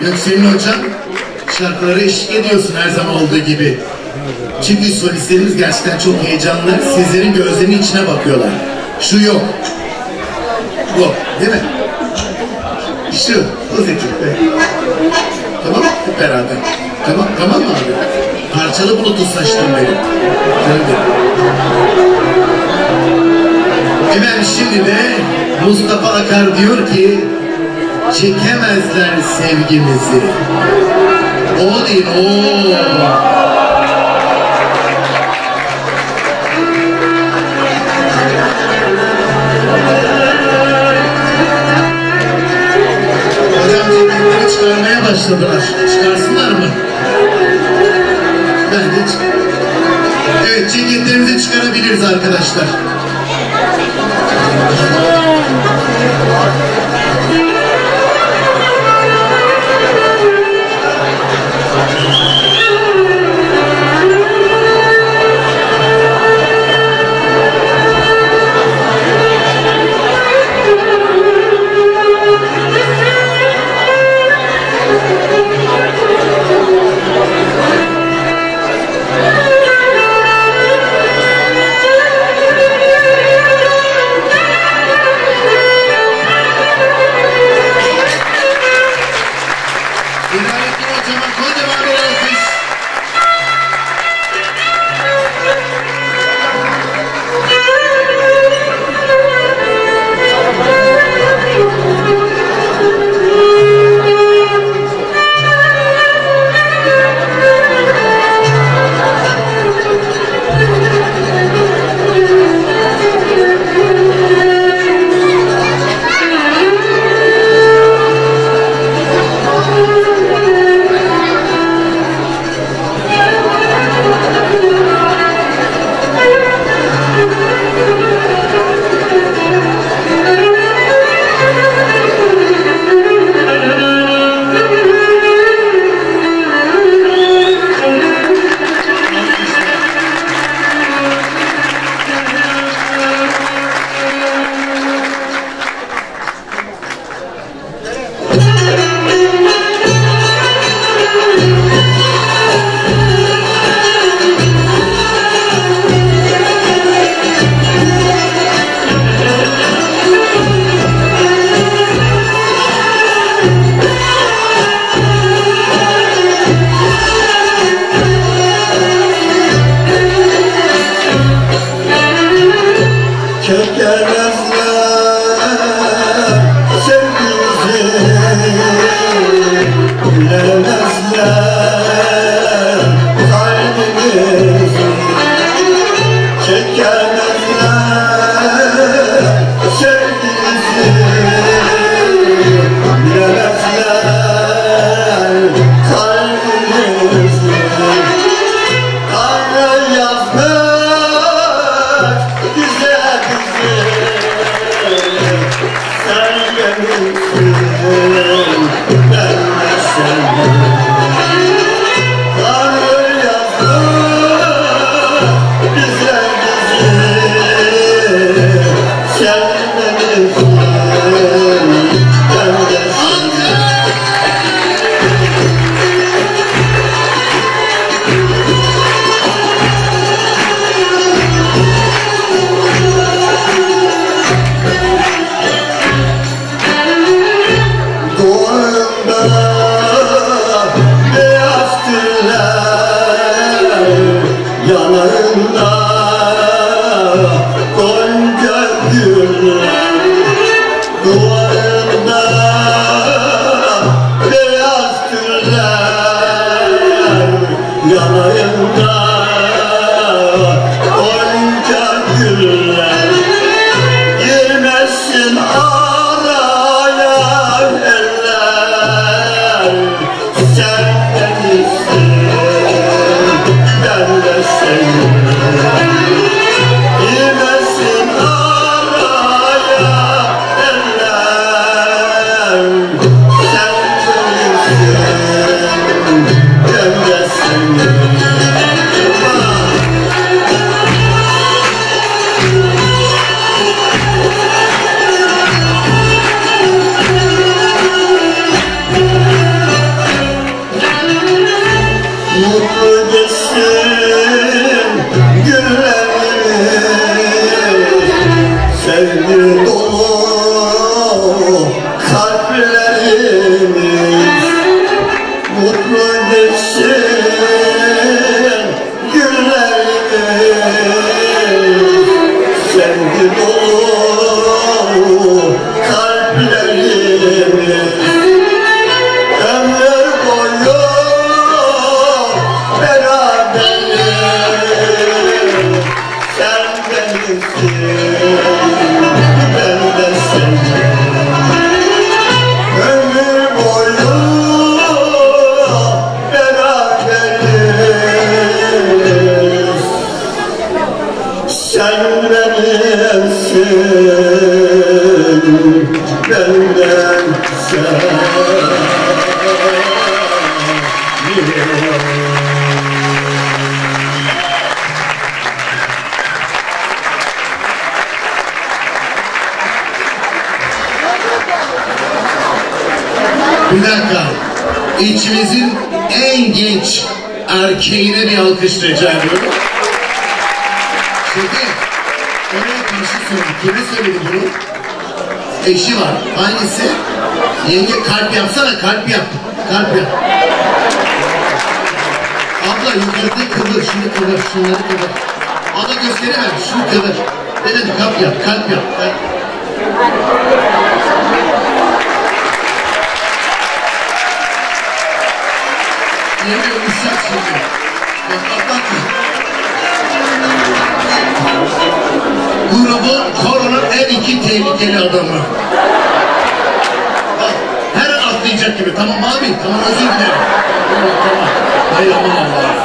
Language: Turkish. Yükselin Hocam şarkıları eşlik ediyorsun her zaman olduğu gibi. Çünkü solistlerimiz gerçekten çok heyecanlı. Sizlerin gözlerinin içine bakıyorlar. Şu yok. Bu. Değil mi? Şu. O zekilde. Tamam mı? Hep beraber. Tamam, tamam mı abi? Parçalı bulutu saçtım benim. Hemen şimdi de Mustafa Akar diyor ki çekemezler sevgimizi. O değil, o. Çıkarmaya başladılar. Çıkarsınlar mı? Bence çık. Evet, ceketlerimizi çıkarabiliriz arkadaşlar. Bir dakika. İçimizin en genç erkeğine bir alkış rica ediyorum. Şimdi oraya karşı söyledim. Kime söyledi bunu? Eşi var. Hangisi? Yenge kalp yapsana. Kalp yap. Kalp yap. Abla yukarıda kıvır. Şunu kıvır. Şunları kıvır. Ona gösteremem. Şunu kıvır. Ne dedi? Kalp yap. Kalp yap. Kalp. Yenge uşak şimdi. Bak bak bak. Grubu koronun en iki tehlikeli adamı. Bak, her atlayacak gibi. Tamam abi, tamam özür dilerim. Tamam, tamam. Hayır aman Allah'ım.